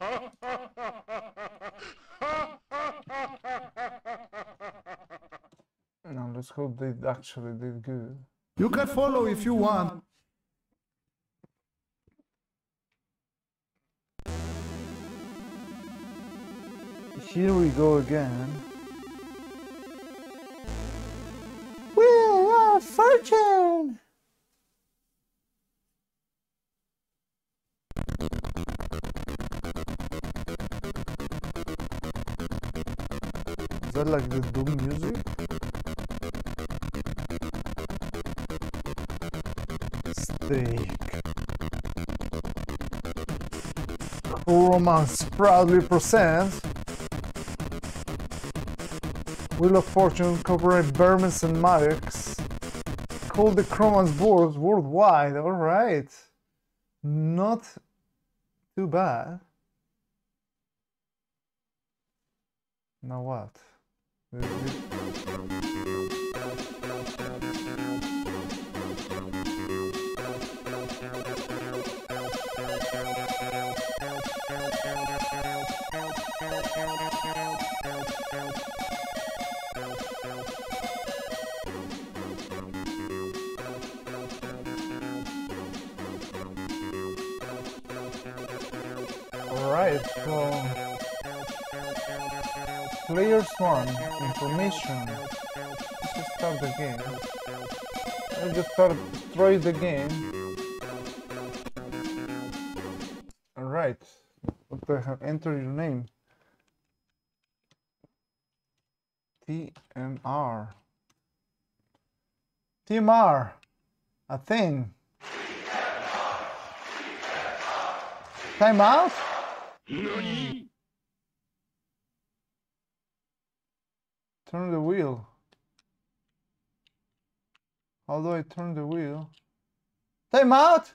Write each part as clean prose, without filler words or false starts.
Now let's hope they actually did good. You can follow if you want. Here we go again. Wheel of Fortune! Is that like the Doom music? Steak. Chroman's proudly presents Wheel of Fortune, copyright Berman's and Maddox, called the Chroman's boards worldwide. Alright, not too bad. Now what? Alright, so players 1, information. Let's just start the game. Let's just start, destroy the game. Alright, what the hell? Enter your name. TMR. TMR, a thing. Time out? Nani? Turn the wheel. How do I turn the wheel? Time out!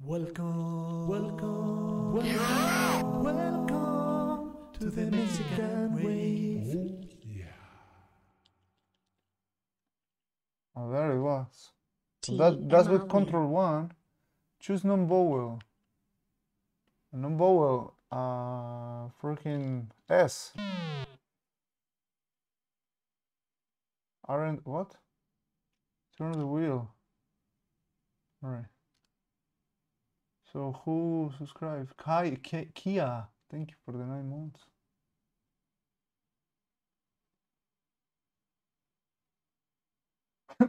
Welcome, welcome, welcome, yeah. Welcome to the Mexican wave. Oh, there it was. That's with control 1. Choose non-vowel. Non-vowel, freaking S. Aren't what? Turn the wheel. Alright. So who subscribed? Kai Kia. Thank you for the 9 months.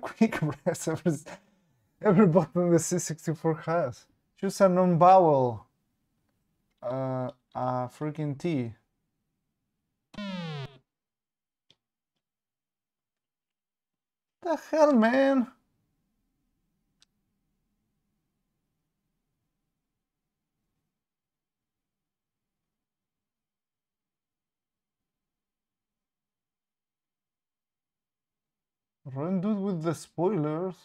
Quick press every button the C64 has. Choose a non-vowel, a freaking T. The hell, man? Run dude with the spoilers.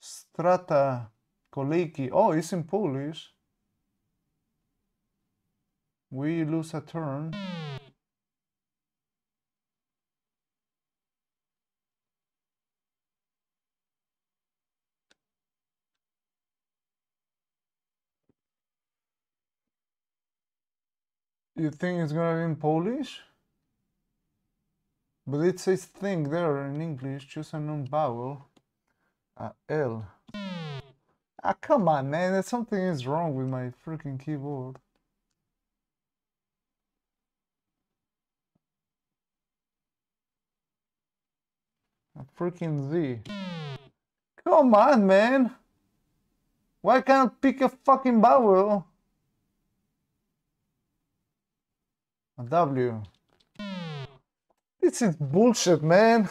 Strata Kolejki. Oh, it's in Polish. We lose a turn. You think it's gonna be in Polish? But it says thing there in English, choose a non-vowel, L. Ah, come on, man, something is wrong with my freaking keyboard. A freaking Z. Come on, man! Why can't I pick a fucking vowel? A W. This is bullshit, man.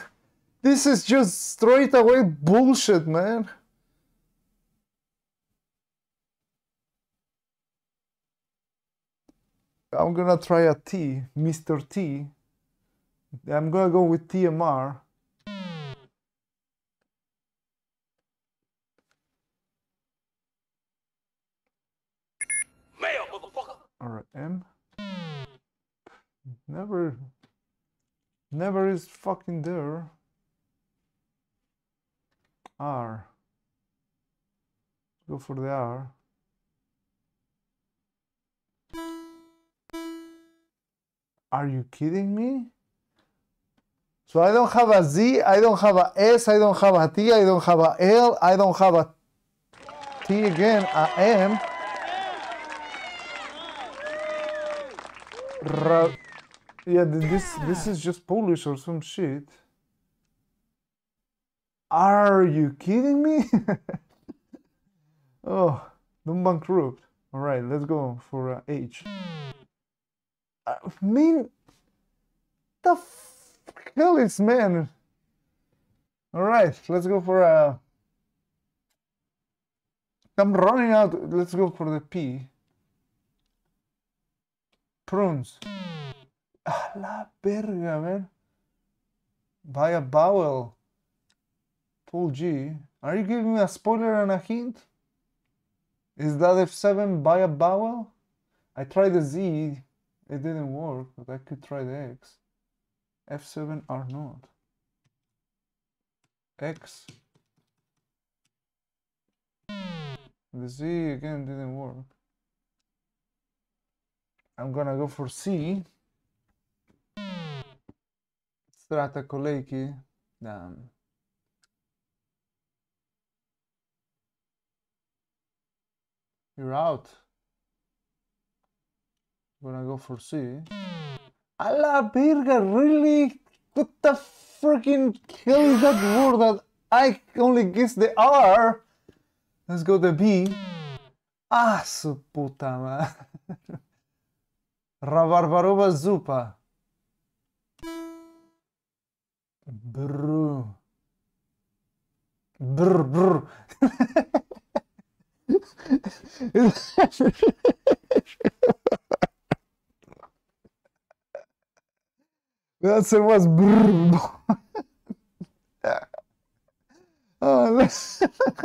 This is just straight away bullshit, man. I'm gonna try a T, Mr. T. I'm gonna go with TMR. Alright, M. Never Never is fucking there. R. Go for the R. Are you kidding me? So I don't have a Z, I don't have a S, I don't have a T, I don't have a L, I don't have a T again, a M. Yeah, this is just Polish or some shit. Are you kidding me? Oh, don't bankrupt. All right, let's go for H. I mean, the hell is man. All right, let's go for a. I'm running out. Let's go for the P. Prunes. Ah, la verga, man. By a vowel. Paul G. Are you giving me a spoiler and a hint? Is that F7 by a vowel? I tried the Z. It didn't work, but I could try the X. F7 are not. X. The Z again didn't work. I'm gonna go for C. Stratakoleki. Damn. You're out. I'm gonna go for C. A la verga, really? What the freaking hell is that word that I only guessed the R? Let's go to B. Ah, su puta madre. Rabarbaroba zupa. Brr. Brr, brr. The answer was brr. Oh, let's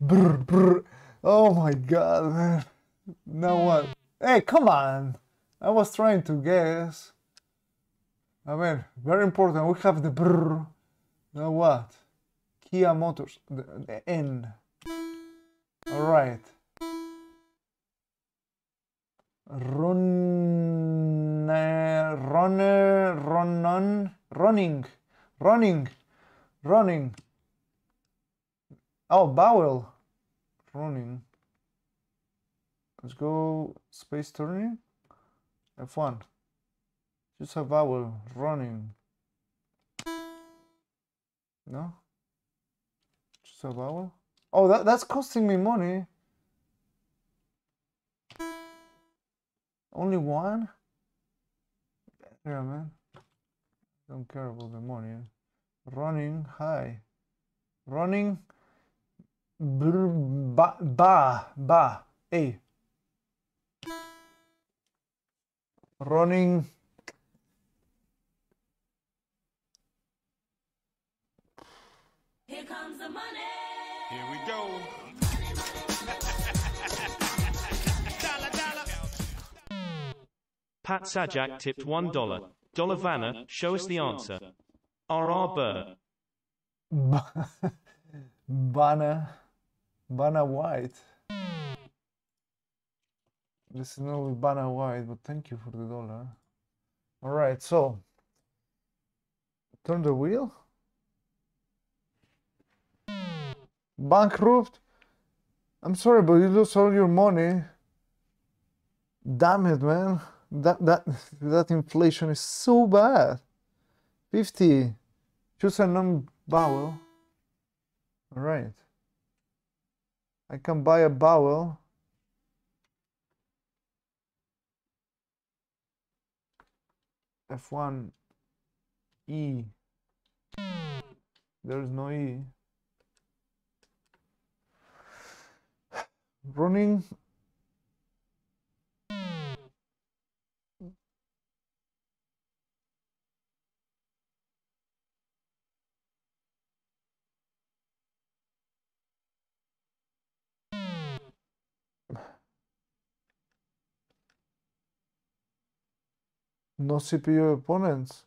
brr, brr. Oh my god, man. Now what? Hey, come on! I was trying to guess. I mean, very important. We have the brr. Now what? Kia Motors. The N. Alright. Running. Oh, vowel. Running. Let's go space turning. F1. Just a vowel. Running. No? Just a vowel? Oh, that's costing me money. Only one? Yeah, man. Don't care about the money. Running high. Running. Ba. Hey. Running. Here comes the money. Here we go. Pat Sajak tipped $1. Vanna, show us the answer. R.R. Burr. Vanna White. This is not with Vanna White, but thank you for the dollar. Alright, so turn the wheel. Bankrupt? I'm sorry, but you lose all your money. Damn it, man. That inflation is so bad. 50. Choose a non-vowel. Alright. I can buy a vowel. F1 E. There is no E. Running. no CPU opponents.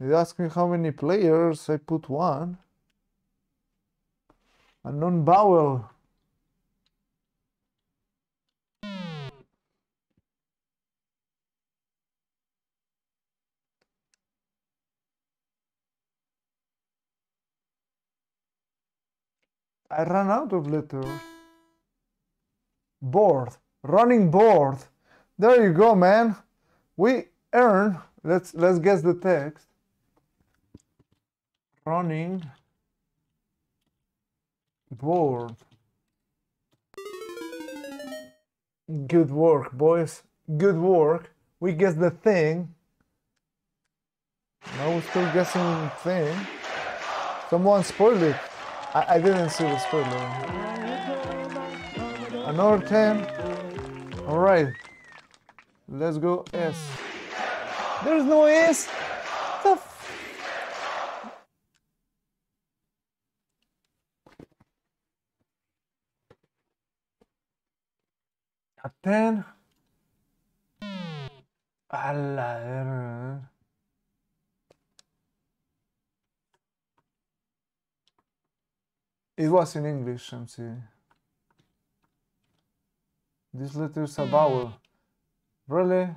It asked me how many players, I put one. A non-vowel. I ran out of letters. Board. Running board. There you go, man. We earn. Let's guess the text. Running board. Good work, boys. Good work. We guessed the thing. Now we're still guessing thing. Someone spoiled it. I didn't see the spoiler. Another 10. Alright. Let's go S. There's no S! A 10. A la verga. It was in English, MC. This letter is a vowel. Really?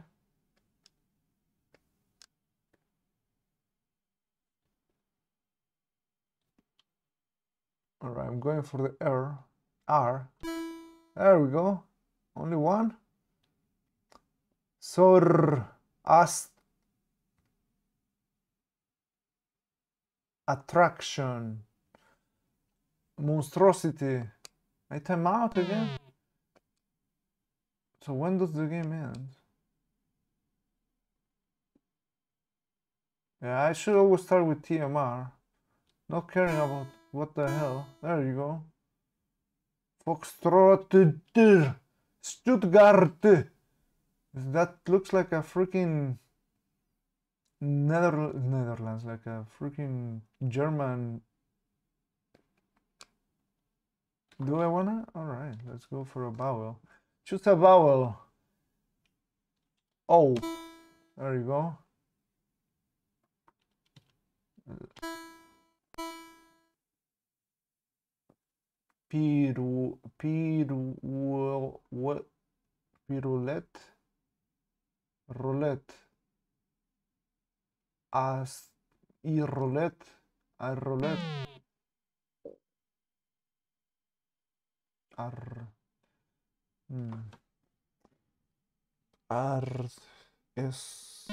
Alright, I'm going for the R. R. There we go. Only one. Sor. Ast. Attraction. Monstrosity. I time out again? So when does the game end? Yeah, I should always start with TMR. Not caring about what the hell. There you go. Foxtrot. Stuttgart. That looks like a freaking... Netherlands. Like a freaking German... Do I wanna? Alright, let's go for a vowel. Choose a vowel. Oh, there you go. Pirouette. Roulette. As. I roulette. A roulette. R S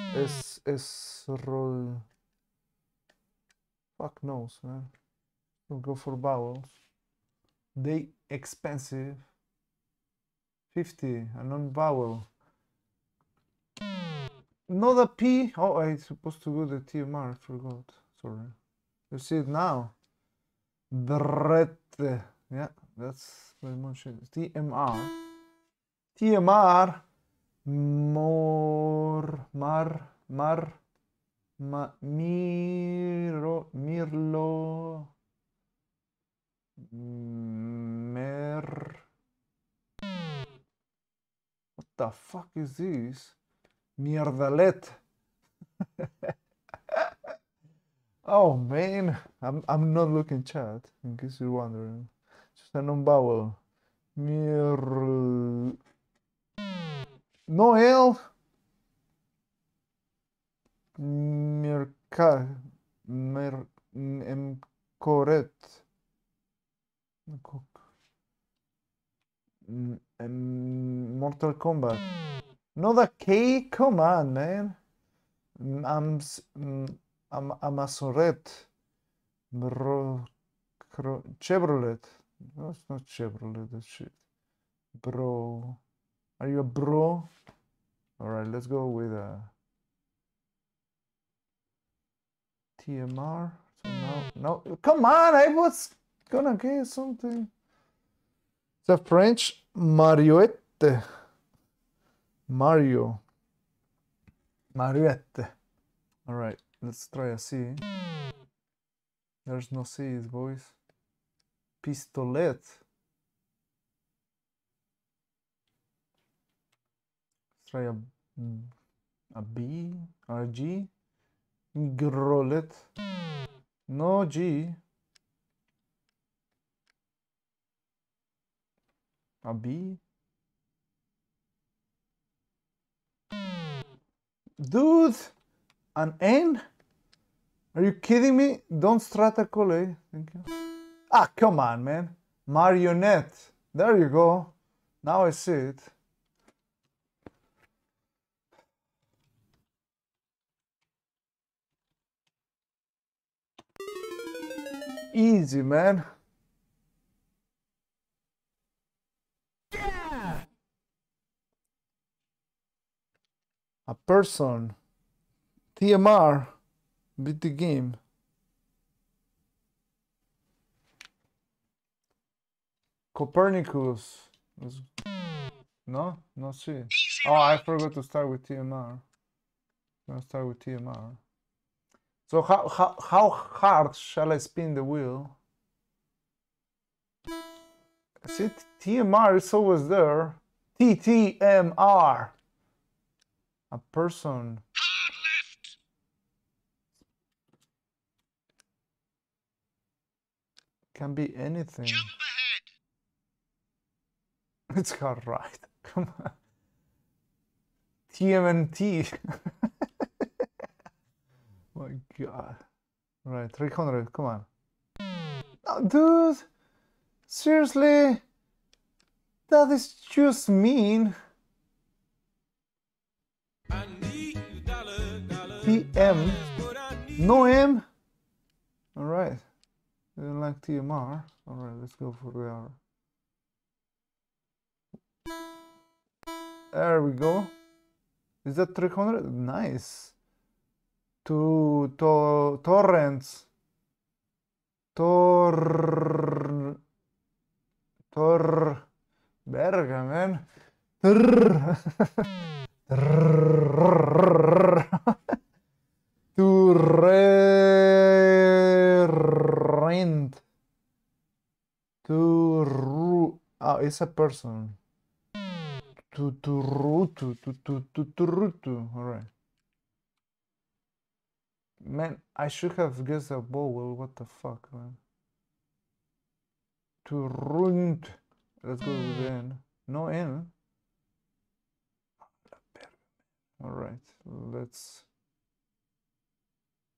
roll. Fuck knows, man. We'll go for vowels. They expensive. 50, a non-vowel. Not a P. Oh, I'm supposed to go the TMR. I forgot. Sorry. You see it now. Drette. Yeah. That's very much it. TMR. TMR. What the fuck is this? Mierdalet. Oh, man. I'm not looking chat, in case you're wondering. Just a non-vowel. No L. Mercoret. Mortal Kombat. Not a K? Come on, man. Amazoret. Chevrolet. No, it's not Chevrolet, that shit. Bro. Are you a bro? Alright, let's go with a... TMR. So now... No, come on! I was gonna guess something. It's a French Marioette. Mario. Marioette. Alright, let's try a C. There's no C's, boys. Pistolet. Let's try a A B? Or a G? Grolet. No G. A B? Dude! An N? Are you kidding me? Don't Stratacole. Thank you. Ah, come on, man. Marionette. There you go. Now I see it. Easy, man. Yeah. A person. TMR. Beat the game. Copernicus. No? No, see. Oh, I forgot to start with TMR. I'm gonna start with TMR. So how hard shall I spin the wheel? See, TMR is always there. TTMR. A person. Can be anything. Jump ahead. It's hard, right? Come on. TMNT. My God. Right, 300. Come on. Oh, dude. Seriously. That is just mean. I need $1. TM. No M. All right. I don't like TMR. Alright, let's go for the hour. There we go. Is that 300? Nice. Torrents. Berga, man. It's a person. Alright. Man, I should have guessed a vowel. What the fuck, man? Turunt. Let's go with the N. No N. Alright, let's.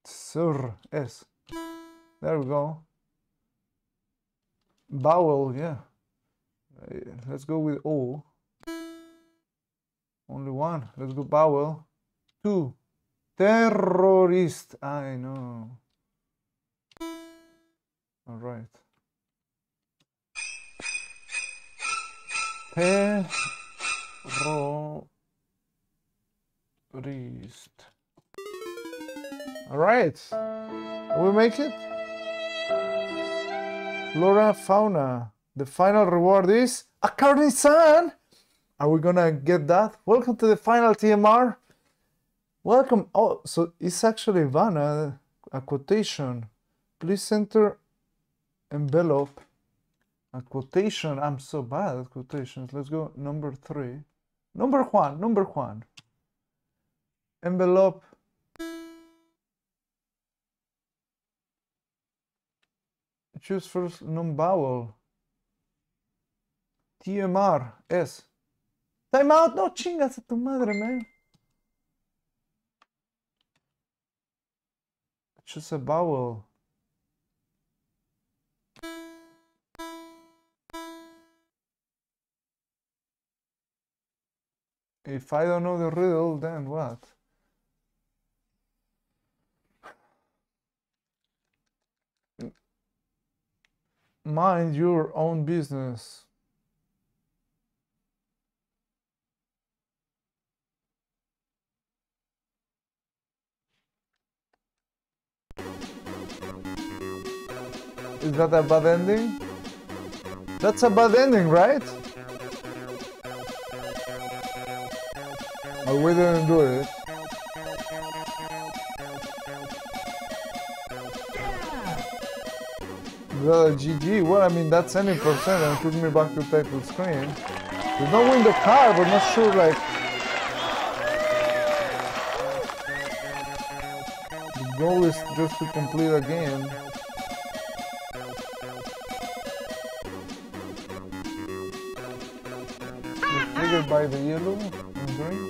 Sur S. There we go. Vowel, yeah. Let's go with O. Only one. Let's go vowel. Two. Terrorist. I know. All right. Terrorist. All right. Will we make it? Flora, fauna. The final reward is a carnisan. Are we gonna get that? Welcome to the final TMR. Welcome. Oh, so it's actually Vanna, a quotation. Please enter envelope. A quotation. I'm so bad at quotations. Let's go number 3. Number one. Envelope. Choose first non-vowel. TMR, S. Time out, no chingas a tu madre, man. Choose a vowel. If I don't know the riddle, then what? Mind your own business. Is that a bad ending? That's a bad ending, right? Oh, we didn't do it. Well, GG. Well, I mean, that's 70% and took me back to title screen. We don't win the car, but not sure, like... goal is just to complete a game. It's triggered by the yellow and green.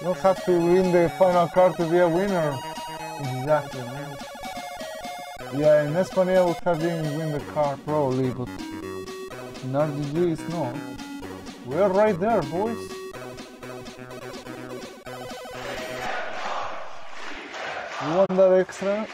You don't have to win the final card to be a winner. Exactly, man. Yeah, in Espana would have been win the card probably, but in RDG it's not. We're right there, boys. You want that extra?